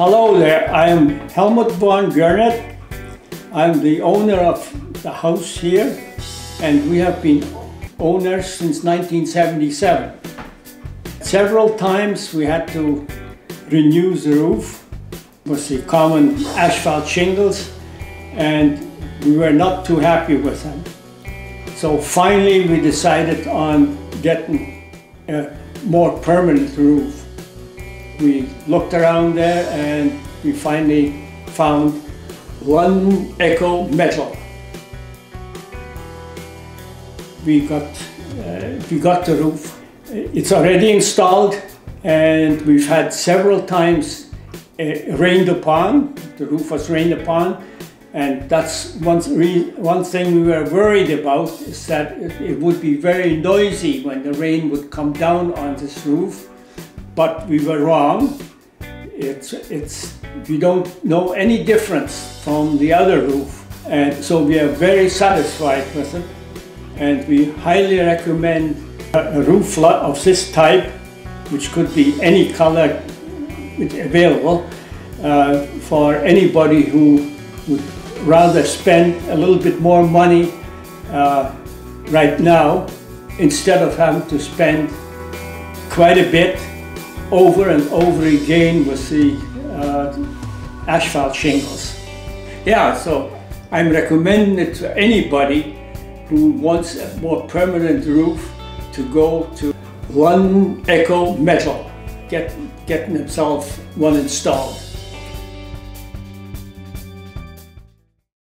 Hello there, I am Helmut von Gernert. I'm the owner of the house here, and we have been owners since 1977. Several times we had to renew the roof. It was the common asphalt shingles, and we were not too happy with them. So finally we decided on getting a more permanent roof. We looked around there and we finally found London Eco Metal. We got the roof. It's already installed, and we've had several times rained upon. The roof was rained upon, and that's one thing we were worried about, is that it would be very noisy when the rain would come down on this roof. But we were wrong. We don't know any difference from the other roof, and so we are very satisfied with it. And we highly recommend a roof of this type, which could be any color available, for anybody who would rather spend a little bit more money right now, instead of having to spend quite a bit over and over again with the asphalt shingles. Yeah, so I'm recommending it to anybody who wants a more permanent roof to go to London Eco Metal, get themselves one installed.